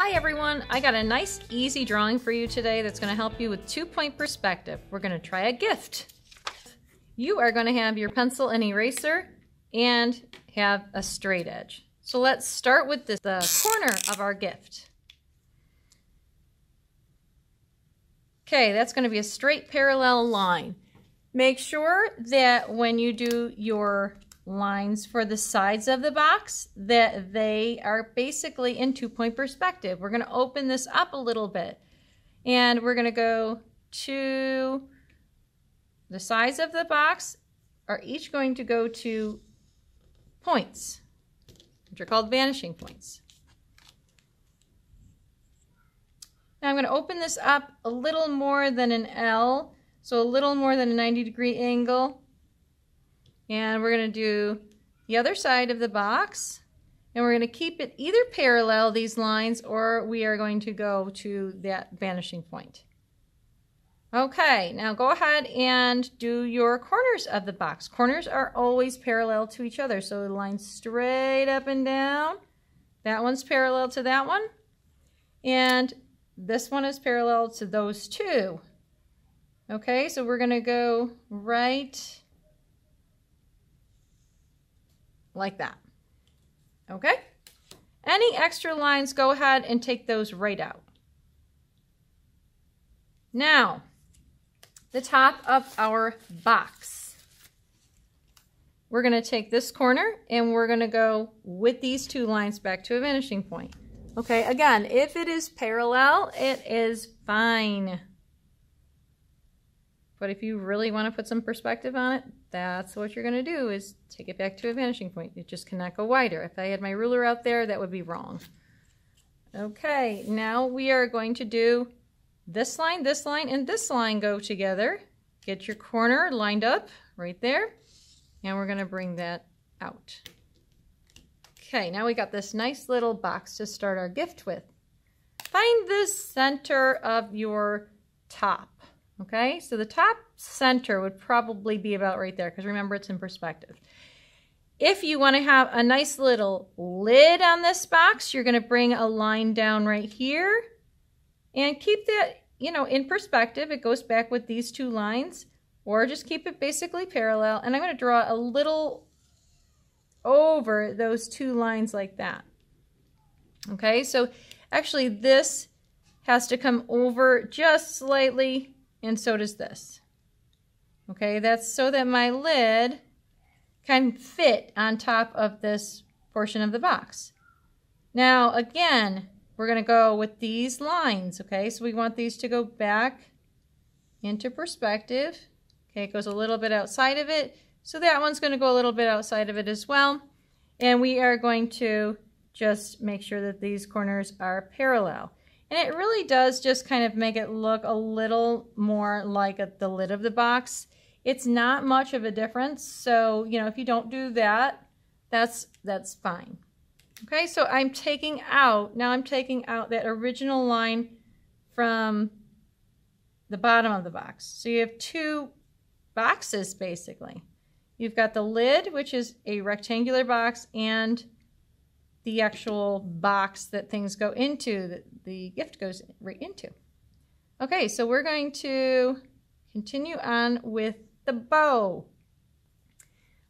Hi everyone, I got a nice easy drawing for you today that's going to help you with two-point perspective. We're going to try a gift. You are going to have your pencil and eraser and have a straight edge. So let's start with the corner of our gift. Okay, that's going to be a straight parallel line. Make sure that when you do your lines for the sides of the box that they are basically in two-point perspective. We're going to open this up a little bit and we're going to go to the sides of the box are each going to go to points, which are called vanishing points. Now I'm going to open this up a little more than an L, so a little more than a 90-degree angle. And we're going to do the other side of the box, and we're going to keep it either parallel, these lines, or we are going to go to that vanishing point. Okay, now go ahead and do your corners of the box. Corners are always parallel to each other, so the line straight up and down. That one's parallel to that one, and this one is parallel to those two. Okay, so we're going to go right like that. Okay? Any extra lines, go ahead and take those right out. Now, the top of our box. We're going to take this corner and we're going to go with these two lines back to a vanishing point. Okay, again, if it is parallel, it is fine. But if you really want to put some perspective on it, that's what you're going to do, is take it back to a vanishing point. It just cannot go wider. If I had my ruler out there, that would be wrong. Okay, now we are going to do this line, and this line go together. Get your corner lined up right there, and we're going to bring that out. Okay, now we got this nice little box to start our gift with. Find the center of your top. Okay, so the top center would probably be about right there, because remember, it's in perspective. If you want to have a nice little lid on this box, you're going to bring a line down right here and keep that, you know, in perspective. It goes back with these two lines, or just keep it basically parallel. And I'm going to draw a little over those two lines like that. Okay, so actually this has to come over just slightly, and so does this. Okay, that's so that my lid can fit on top of this portion of the box. Now, again, we're going to go with these lines, okay? So we want these to go back into perspective. Okay, it goes a little bit outside of it. So that one's going to go a little bit outside of it as well. And we are going to just make sure that these corners are parallel. And it really does just kind of make it look a little more like the lid of the box. It's not much of a difference, so, you know, if you don't do that, that's fine. Okay, so I'm taking out, now I'm taking out that original line from the bottom of the box. So you have two boxes, basically. You've got the lid, which is a rectangular box, and the actual box that things go into, that the gift goes right into. Okay, so we're going to continue on with the bow.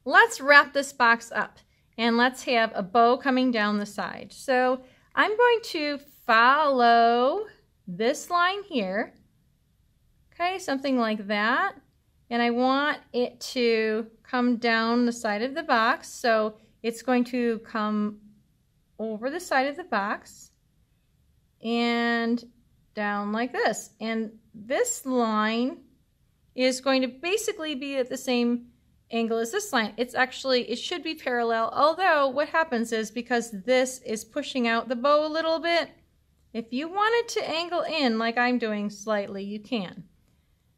Let's wrap this box up and let's have a bow coming down the side. So I'm going to follow this line here, okay, something like that, and I want it to come down the side of the box, so it's going to come over the side of the box and down like this. And this line is going to basically be at the same angle as this line. It's actually, it should be parallel, although what happens is because this is pushing out the bow a little bit, if you wanted to angle in like I'm doing slightly, you can.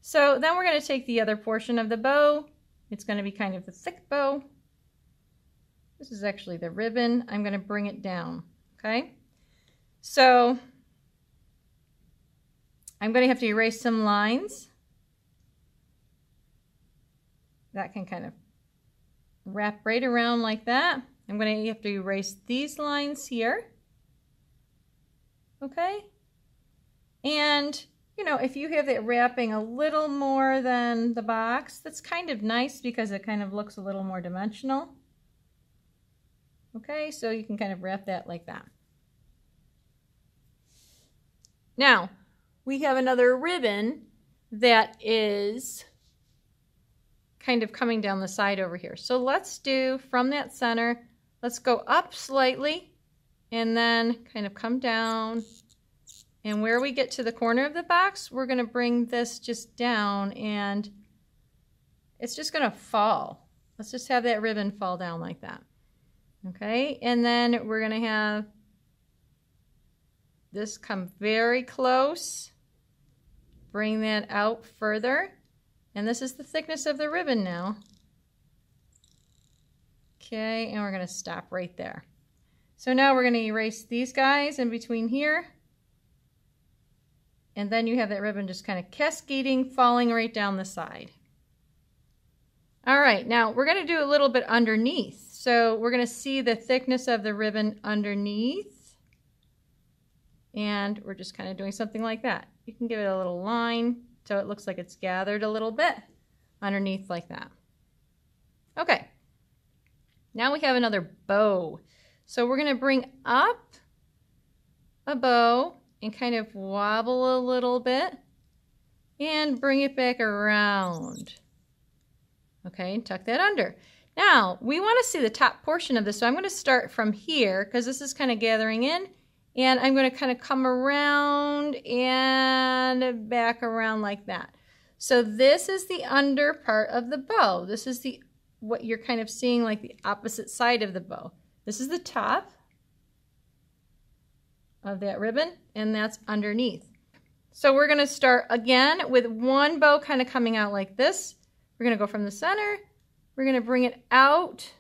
So then we're going to take the other portion of the bow. It's going to be kind of the thick bow. This is actually the ribbon. I'm going to bring it down, okay? So I'm going to have to erase some lines. That can kind of wrap right around like that. I'm going to have to erase these lines here. okay? And, you know, if you have it wrapping a little more than the box, that's kind of nice because it kind of looks a little more dimensional. Okay, so you can kind of wrap that like that. Now, we have another ribbon that is kind of coming down the side over here. So let's do, from that center, let's go up slightly and then kind of come down. And where we get to the corner of the box, we're going to bring this just down and it's just going to fall. Let's just have that ribbon fall down like that. Okay, and then we're going to have this come very close, bring that out further, and this is the thickness of the ribbon now. Okay, and we're going to stop right there. So now we're going to erase these guys in between here, and then you have that ribbon just kind of cascading, falling right down the side. All right, now we're going to do a little bit underneath. So we're going to see the thickness of the ribbon underneath, and we're just kind of doing something like that. You can give it a little line so it looks like it's gathered a little bit underneath like that. Okay, now we have another bow. So we're going to bring up a bow and kind of wobble a little bit and bring it back around. Okay, and tuck that under. Now, we want to see the top portion of this, so I'm going to start from here because this is kind of gathering in, and I'm going to kind of come around and back around like that. So this is the under part of the bow. This is the what you're kind of seeing, like the opposite side of the bow. This is the top of that ribbon, and that's underneath. So we're going to start again with one bow kind of coming out like this. We're going to go from the center. We're going to bring it out,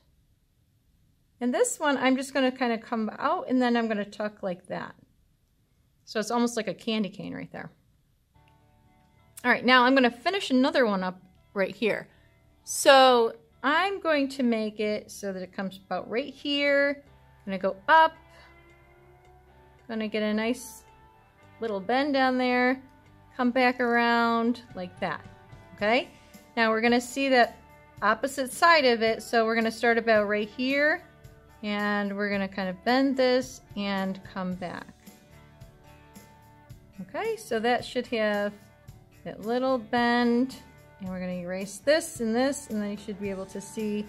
and this one I'm just going to kind of come out and then I'm going to tuck like that. So it's almost like a candy cane right there. All right, now I'm going to finish another one up right here. So I'm going to make it so that it comes about right here. I'm going to go up, going to get a nice little bend down there, come back around like that. Okay, now we're going to see that opposite side of it, so we're going to start about right here and we're going to kind of bend this and come back. Okay, so that should have that little bend, and we're going to erase this and this, and then you should be able to see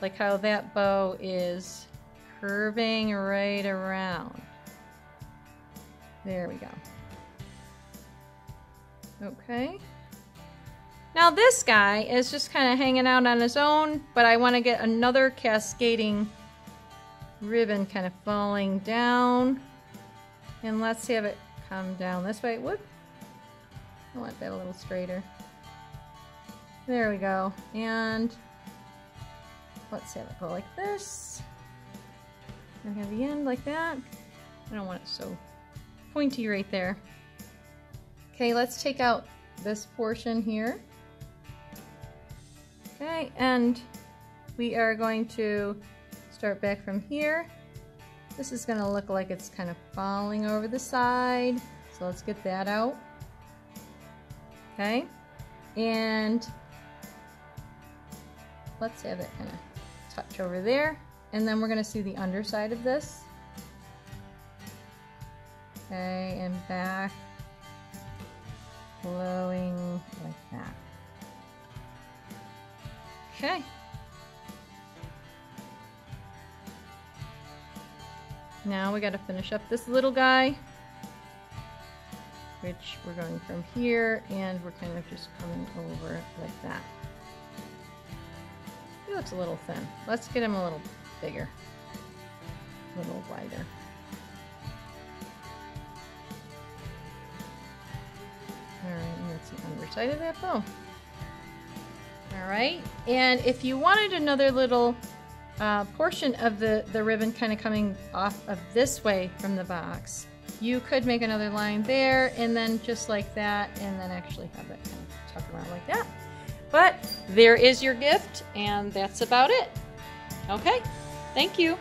like how that bow is curving right around. There we go. Okay. Now this guy is just kind of hanging out on his own, but I want to get another cascading ribbon kind of falling down. And let's have it come down this way. Whoop! I want that a little straighter. There we go. And let's have it go like this. And have the end like that. I don't want it so pointy right there. Okay, let's take out this portion here. Okay, and we are going to start back from here. This is going to look like it's kind of falling over the side, so let's get that out. Okay, and let's have it kind of touch over there, and then we're going to see the underside of this. Okay, and back, flowing like that. Okay. Now we got to finish up this little guy, which we're going from here and we're kind of just coming over like that. He looks a little thin. Let's get him a little bigger, a little wider. All right, and that's the underside of that bow. All right, and if you wanted another little portion of the ribbon kind of coming off of this way from the box, you could make another line there and then just like that, and then actually have it kind of tuck around like that. But there is your gift, and that's about it. Okay, thank you.